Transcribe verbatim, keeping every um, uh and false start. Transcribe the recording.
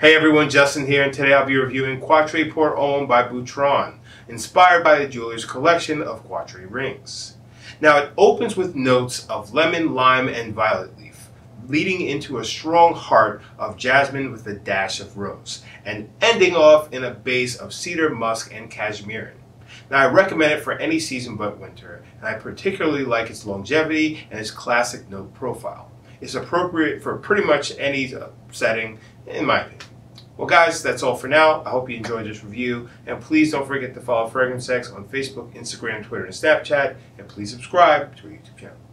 Hey everyone, Justin here, and today I'll be reviewing Quatre Pour Homme by Boucheron, inspired by the jeweler's collection of Quatre rings. Now it opens with notes of lemon, lime, and violet leaf, leading into a strong heart of jasmine with a dash of rose, and ending off in a base of cedar, musk, and cashmeran. Now I recommend it for any season but winter, and I particularly like its longevity and its classic note profile. It's appropriate for pretty much any setting, in my opinion. Well guys, that's all for now. I hope you enjoyed this review, and please don't forget to follow Fragrance X on Facebook, Instagram, Twitter, and Snapchat, and please subscribe to our YouTube channel.